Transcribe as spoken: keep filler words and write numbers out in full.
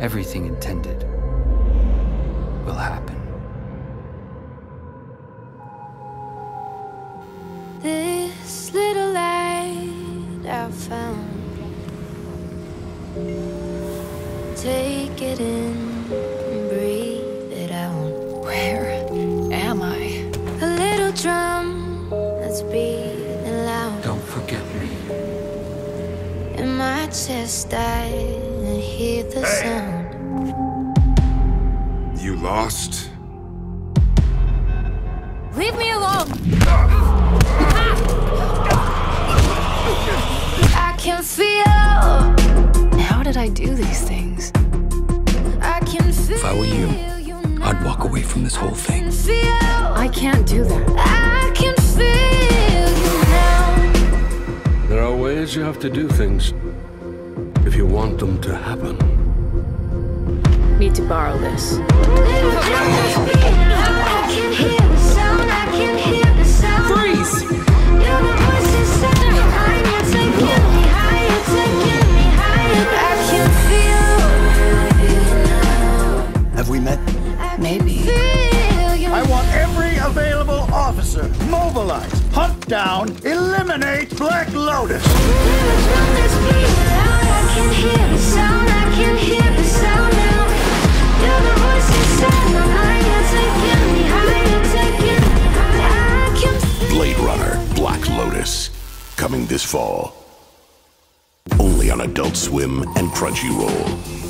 everything intended will happen. This little light I found, take it in. Drum that's beating loud. Don't forget me. In my chest I hear the hey. sound. You lost? Leave me alone! I can feel. How did I do these things? I can feel. If I were you, I'd walk away from this whole thing. I can't do that. I can feel you now. There are ways you have to do things if you want them to happen. Need to borrow this. Freeze! Have we met? Maybe. I want every available officer. Mobilize, hunt down, eliminate Black Lotus. Blade Runner: Black Lotus. Coming this fall. Only on Adult Swim and Crunchyroll.